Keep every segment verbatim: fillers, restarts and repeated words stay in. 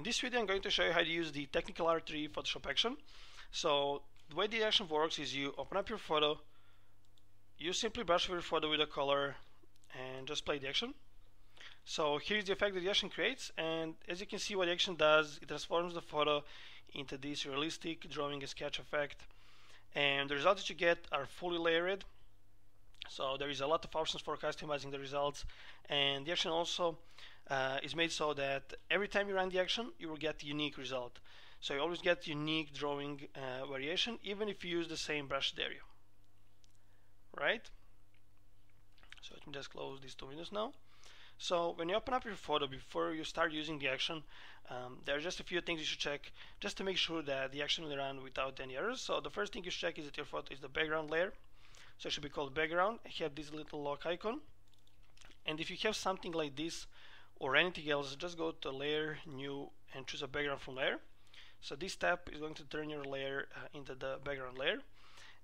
In this video I'm going to show you how to use the Technical Art three Photoshop action. So the way the action works is you open up your photo, you simply brush your photo with a color and just play the action. So here's the effect that the action creates, and as you can see what the action does, it transforms the photo into this realistic drawing and sketch effect, and the results that you get are fully layered, so there is a lot of options for customizing the results. And the action also uh, is made so that every time you run the action you will get a unique result, so you always get unique drawing uh, variation even if you use the same brushed area, right? So let me just close these two windows now. So when you open up your photo before you start using the action, um, there are just a few things you should check just to make sure that the action will run without any errors. So the first thing you should check is that your photo is the background layer, so it should be called background. I have this little lock icon, and if you have something like this or anything else, just go to layer, new, and choose a background from layer. So this tab is going to turn your layer uh, into the background layer,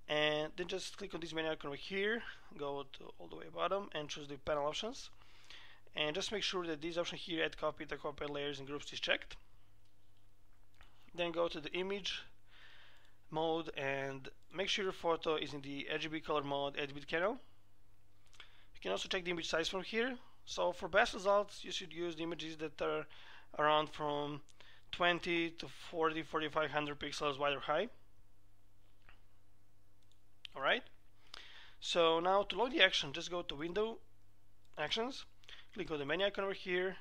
and then just click on this menu icon over here, go to all the way bottom and choose the panel options. And just make sure that this option here, add copy to copy layers and groups, is checked. Then go to the image mode and make sure your photo is in the R G B color mode, eight bit channel. You can also check the image size from here. So for best results, you should use the images that are around from twenty to forty, forty-five hundred pixels wide or high. Alright. So now to load the action, just go to Window, Actions. Click on the menu icon over here,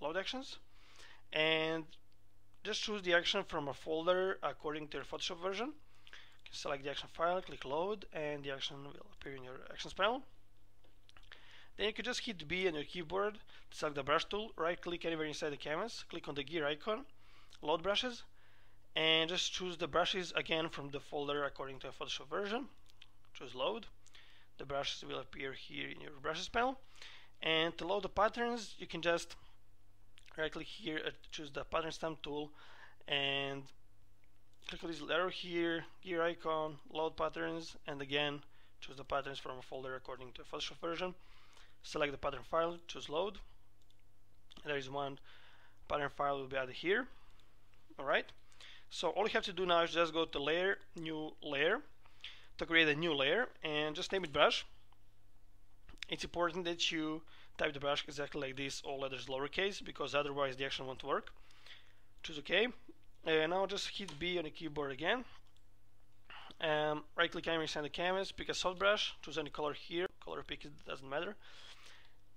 load actions, and just choose the action from a folder according to your Photoshop version. You can select the action file, click load, and the action will appear in your actions panel. Then you can just hit B on your keyboard, select the brush tool, right click anywhere inside the canvas, click on the gear icon, load brushes, and just choose the brushes again from the folder according to your Photoshop version. Choose load, the brushes will appear here in your brushes panel. And to load the patterns, you can just right click here, uh, choose the pattern stamp tool, and click on this arrow here, gear icon, load patterns, and again choose the patterns from a folder according to a Photoshop version. Select the pattern file, choose load. There is one pattern file will be added here. Alright, so all you have to do now is just go to layer, new layer, to create a new layer, and just name it brush. It's important that you type the brush exactly like this, all letters lowercase, because otherwise the action won't work. Choose OK. And now just hit B on the keyboard again. Um, right click anywhere inside the canvas, pick a soft brush, choose any color here, color pick it doesn't matter.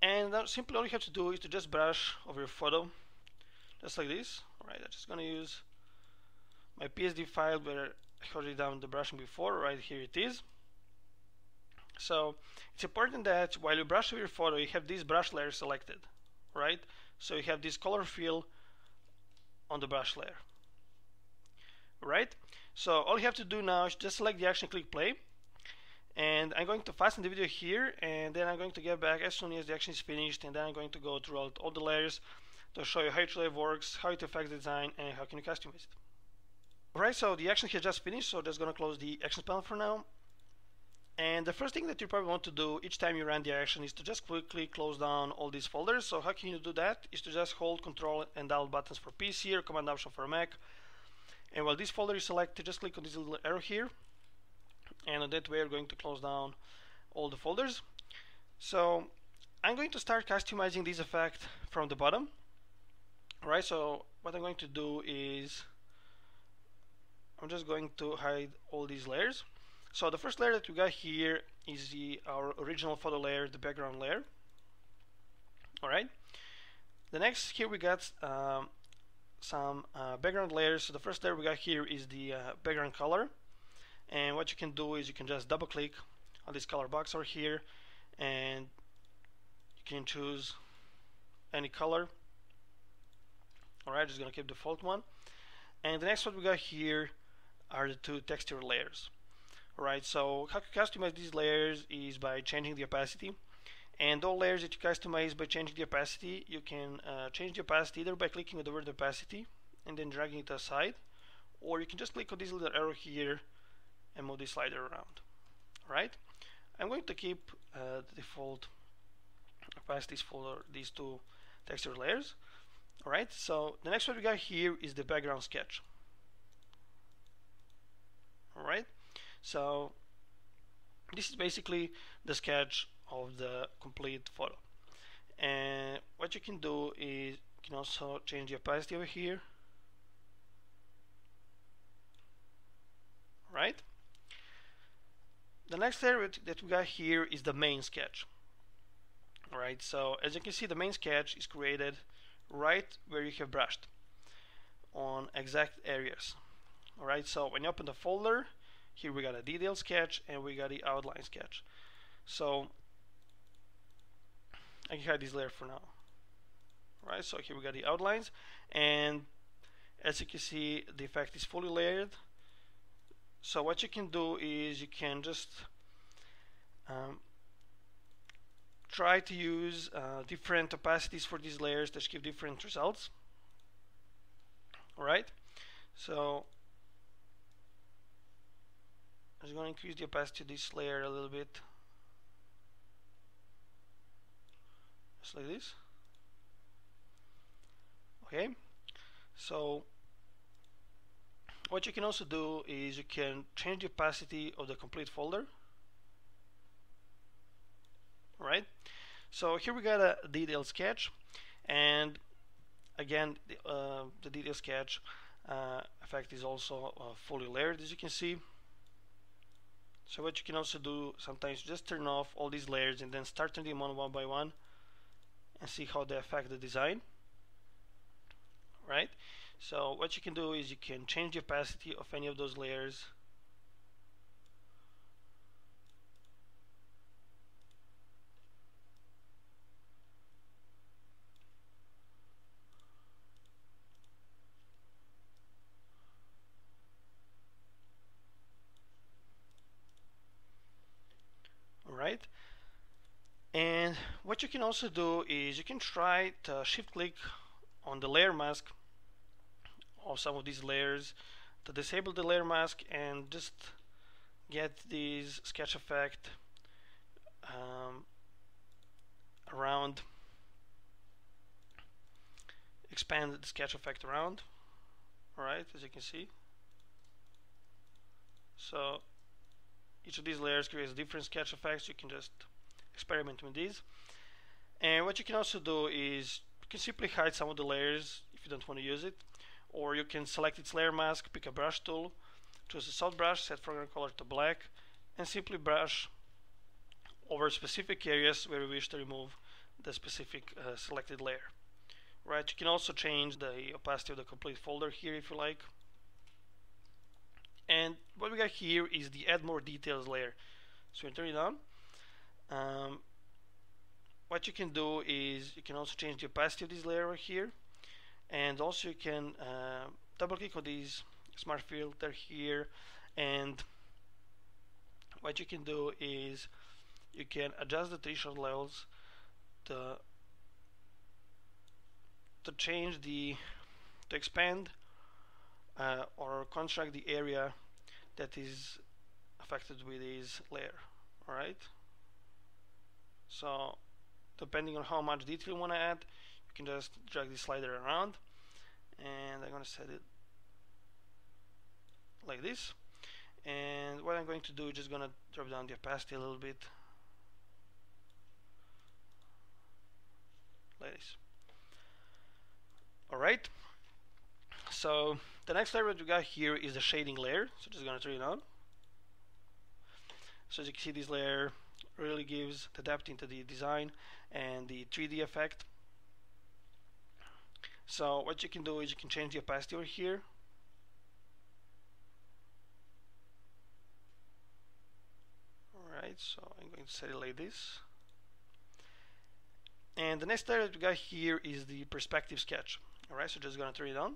And now simply all you have to do is to just brush over your photo, just like this. Alright, I'm just gonna use my P S D file where I already done the brushing before, right here it is. So it's important that while you brush with your photo you have this brush layer selected, right? So you have this color fill on the brush layer, right? So all you have to do now is just select the action, click play, and I'm going to fasten the video here, and then I'm going to get back as soon as the action is finished, and then I'm going to go through all, all the layers to show you how each layer works, how it affects the design, and how can you customize it. Alright, so the action has just finished, so just gonna close the action panel for now. And the first thing that you probably want to do each time you run the action is to just quickly close down all these folders. So how can you do that? Is to just hold Control and Alt buttons for P C or Command Option for Mac. And while this folder is selected, just click on this little arrow here, and on that way you're going to close down all the folders. So I'm going to start customizing this effect from the bottom. Alright, so what I'm going to do is I'm just going to hide all these layers. So the first layer that we got here is the, our original photo layer, the background layer. Alright. The next here we got um, some uh, background layers. So the first layer we got here is the uh, background color. And what you can do is you can just double click on this color box over here, and you can choose any color. Alright, just gonna keep the default one. And the next one we got here are the two texture layers. Right, so how you customize these layers is by changing the opacity, and all layers that you customize by changing the opacity, you can uh, change the opacity either by clicking on the word opacity and then dragging it aside, or you can just click on this little arrow here and move the slider around. Right, I'm going to keep uh, the default opacities for these two texture layers. Alright, so the next one we got here is the background sketch. Alright, so this is basically the sketch of the complete photo. And what you can do is you can also change the opacity over here. Right? The next area that we got here is the main sketch. Alright, so as you can see, the main sketch is created right where you have brushed on exact areas. Alright, so when you open the folder, here we got a detailed sketch and we got the outline sketch. So I can hide this layer for now. Alright, so here we got the outlines, and as you can see, the effect is fully layered. So what you can do is you can just um, try to use uh, different opacities for these layers that give different results. Alright, so I'm just going to increase the opacity of this layer a little bit, just like this. Okay, so what you can also do is you can change the opacity of the complete folder. Right? So here we got a detailed sketch, and again the, uh, the detailed sketch uh, effect is also uh, fully layered, as you can see. So what you can also do sometimes, just turn off all these layers and then start turning them on one by one and see how they affect the design. Right? So what you can do is you can change the opacity of any of those layers. Alright, and what you can also do is you can try to shift click on the layer mask of some of these layers to disable the layer mask and just get this sketch effect um, around, expand the sketch effect around. Alright, as you can see, so each of these layers creates different sketch effects. You can just experiment with these, and what you can also do is you can simply hide some of the layers if you don't want to use it, or you can select its layer mask, pick a brush tool, choose a soft brush, set foreground color to black, and simply brush over specific areas where we wish to remove the specific uh, selected layer. Right, you can also change the opacity of the complete folder here if you like. And what we got here is the add more details layer. So we turn it on. Um, what you can do is you can also change the opacity of this layer over here, and also you can uh, double click on this smart filter here, and what you can do is you can adjust the threshold levels to, to change the to expand uh, or contract the area that is affected with this layer. Alright, so depending on how much detail you want to add, you can just drag this slider around, and I'm going to set it like this. And what I'm going to do is just going to drop down the opacity a little bit, like this. Alright, so the next layer that we got here is the shading layer, so just going to turn it on. So as you can see, this layer really gives the depth into the design and the three D effect. So what you can do is you can change the opacity over here. Alright, so I'm going to set it like this. And the next area that we got here is the perspective sketch. Alright, so just going to turn it on.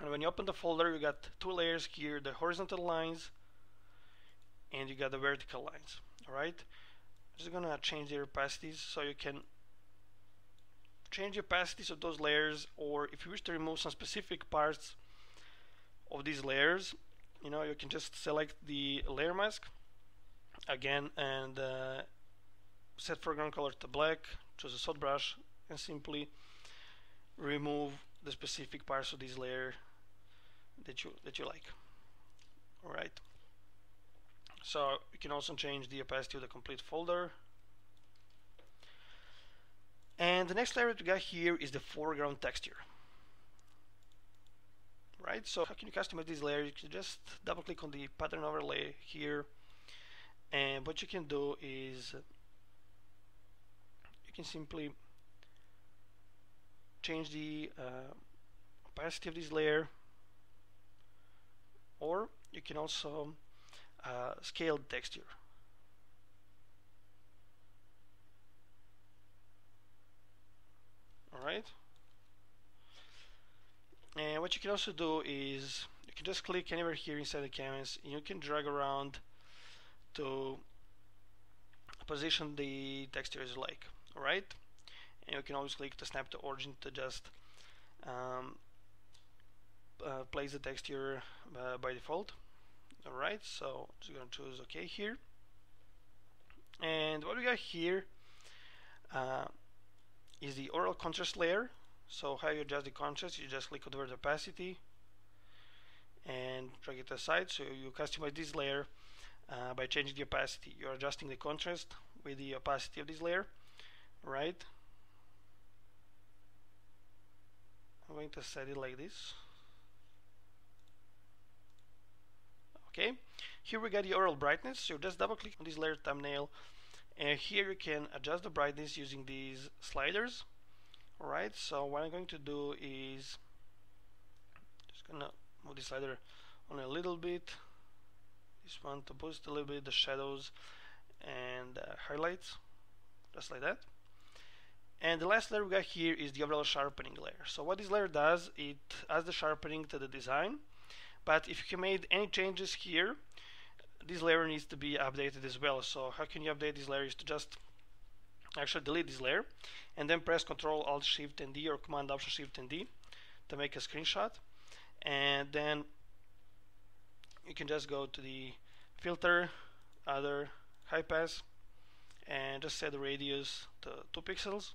And when you open the folder, you got two layers here, the horizontal lines and you got the vertical lines. Alright, I'm just going to change their opacities so you can change the opacities of those layers, or if you wish to remove some specific parts of these layers, you know, you can just select the layer mask again and uh, set foreground color to black, choose a soft brush, and simply remove the specific parts of this layer that you that you like. All right. So you can also change the opacity of the complete folder. And the next layer that we got here is the foreground texture. Right, so how can you customize this layer? You can just double click on the pattern overlay here, and what you can do is you can simply change the uh, opacity of this layer, or you can also uh, scale the texture. All right. And what you can also do is you can just click anywhere here inside the canvas, and you can drag around to position the texture as you like. All right, and you can always click to snap to origin to just um, uh, place the texture uh, by default. All right, so just gonna choose OK here, and what we got here uh, is the overall contrast layer. So how you adjust the contrast, you just click over the opacity and drag it aside. So you customize this layer uh, by changing the opacity. You're adjusting the contrast with the opacity of this layer, right? I'm going to set it like this. Okay, here we got the overall brightness. So just double click on this layer thumbnail, and here you can adjust the brightness using these sliders. Alright, so what I'm going to do is just gonna move this slider on a little bit, this one to boost a little bit the shadows and uh, highlights, just like that. And the last layer we got here is the overall sharpening layer. So what this layer does, it adds the sharpening to the design, but if you made any changes here, this layer needs to be updated as well. So how can you update this layer is to just actually delete this layer and then press Ctrl Alt Shift and D, or Command Option Shift and D, to make a screenshot. And then you can just go to the filter, other, high pass, and just set the radius to two pixels,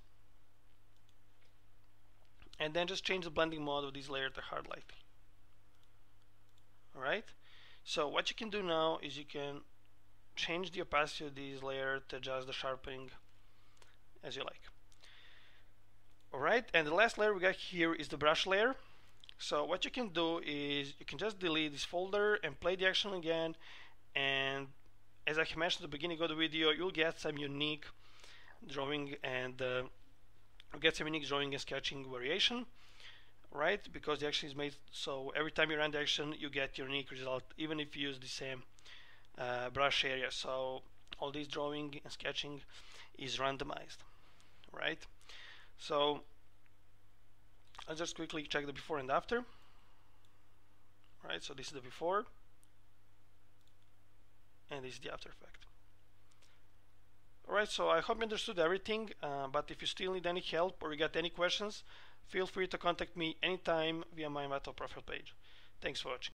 and then just change the blending mode of this layer to hard light. Alright, so what you can do now is you can change the opacity of this layer to adjust the sharpening as you like. Alright, and the last layer we got here is the brush layer. So what you can do is you can just delete this folder and play the action again, and as I mentioned at the beginning of the video, you'll get some unique drawing and uh, get some unique drawing and sketching variation, right? Because the action is made, so every time you run the action you get your unique result, even if you use the same uh, brush area. So all this drawing and sketching is randomized. Right, so I'll just quickly check the before and after. Right, so this is the before and this is the after effect. Alright, so I hope you understood everything, uh, but if you still need any help or you got any questions, feel free to contact me anytime via my Envato profile page. Thanks for watching.